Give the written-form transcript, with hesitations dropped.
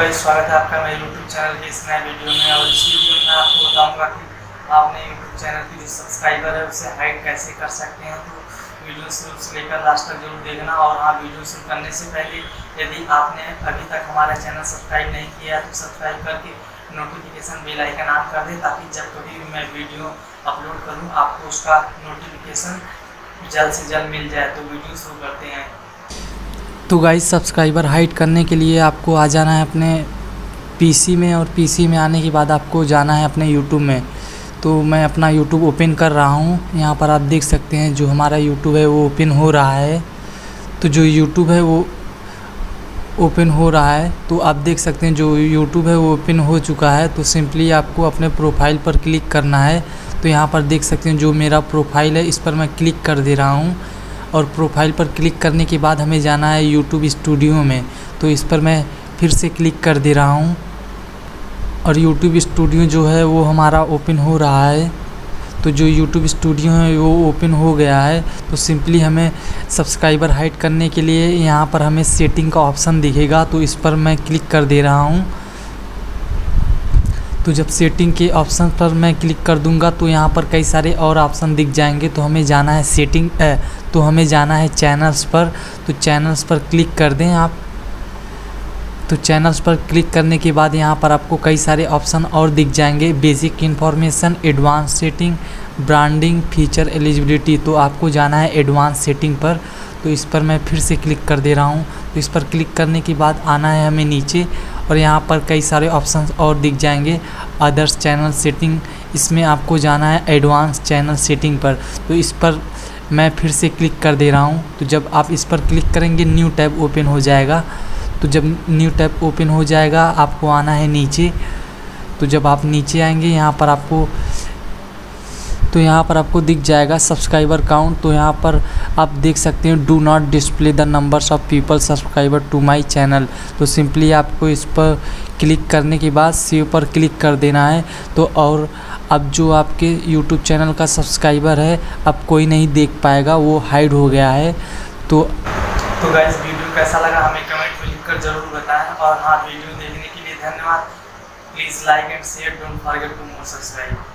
Guys, स्वागत है आपका मेरे यूट्यूब चैनल के इस नए वीडियो में। और इस वीडियो में आपको बताऊंगा कि आपने यूट्यूब चैनल की जो सब्सक्राइबर है उसे हाइड कैसे कर सकते हैं। तो वीडियो शुरू से लेकर लास्ट तक जरूर देखना। और हाँ, वीडियो शुरू करने से पहले यदि आपने अभी तक हमारा चैनल सब्सक्राइब नहीं किया है तो सब्सक्राइब करके नोटिफिकेशन बेल आइकन ऑन कर दें, ताकि जब कभी भी मैं वीडियो अपलोड करूँ आपको उसका नोटिफिकेशन जल्द से जल्द मिल जाए। तो वीडियो शुरू करते हैं। तो गाइस, सब्सक्राइबर हाइड करने के लिए आपको आ जाना है अपने पीसी में, और पीसी में आने के बाद आपको जाना है अपने YouTube में। तो मैं अपना YouTube ओपन कर रहा हूँ। यहाँ पर आप देख सकते हैं जो हमारा YouTube है वो ओपन हो रहा है। तो जो YouTube है वो ओपन हो रहा है, तो आप देख सकते हैं जो YouTube है वो ओपन हो चुका है। तो सिंपली आपको अपने प्रोफाइल पर क्लिक करना है। तो यहाँ पर देख सकते हैं जो मेरा प्रोफाइल है इस पर मैं क्लिक कर दे रहा हूँ। और प्रोफाइल पर क्लिक करने के बाद हमें जाना है YouTube स्टूडियो में। तो इस पर मैं फिर से क्लिक कर दे रहा हूँ, और YouTube स्टूडियो जो है वो हमारा ओपन हो रहा है। तो जो YouTube स्टूडियो है वो ओपन हो गया है। तो सिंपली हमें सब्सक्राइबर हाइड करने के लिए यहाँ पर हमें सेटिंग का ऑप्शन दिखेगा, तो इस पर मैं क्लिक कर दे रहा हूँ। तो जब सेटिंग के ऑप्शन पर मैं क्लिक कर दूंगा तो यहाँ पर कई सारे और ऑप्शन दिख जाएंगे। तो हमें जाना है चैनल्स पर। तो चैनल्स पर क्लिक कर दें आप। तो चैनल्स पर क्लिक करने के बाद यहाँ पर आपको कई सारे ऑप्शन और दिख जाएंगे, basic information, advance setting, branding, feature, eligibility. तो आपको जाना है एडवांस सेटिंग पर। तो इस पर मैं फिर से क्लिक कर दे रहा हूँ। तो इस पर क्लिक करने के बाद आना है हमें नीचे, और यहाँ पर कई सारे ऑप्शन और दिख जाएंगे, अदर्स चैनल सेटिंग। इसमें आपको जाना है एडवांस चैनल सेटिंग पर। तो इस पर मैं फिर से क्लिक कर दे रहा हूँ। तो जब आप इस पर क्लिक करेंगे न्यू टैब ओपन हो जाएगा। तो जब न्यू टैब ओपन हो जाएगा आपको आना है नीचे। तो जब आप नीचे आएंगे यहाँ पर आपको दिख जाएगा सब्सक्राइबर काउंट। तो यहाँ पर आप देख सकते हैं do not display the numbers of people subscriber to my channel. तो सिंपली आपको इस पर क्लिक करने के बाद सेव पर क्लिक कर देना है। तो और अब जो आपके YouTube चैनल का सब्सक्राइबर है अब कोई नहीं देख पाएगा, वो हाइड हो गया है। तो गाइस, वीडियो कैसा लगा हमें कमेंट में लिखकर जरूर बताएं। और हाँ, वीडियो देखने के लिए धन्यवाद। Please like and share, don't forget to more subscribe.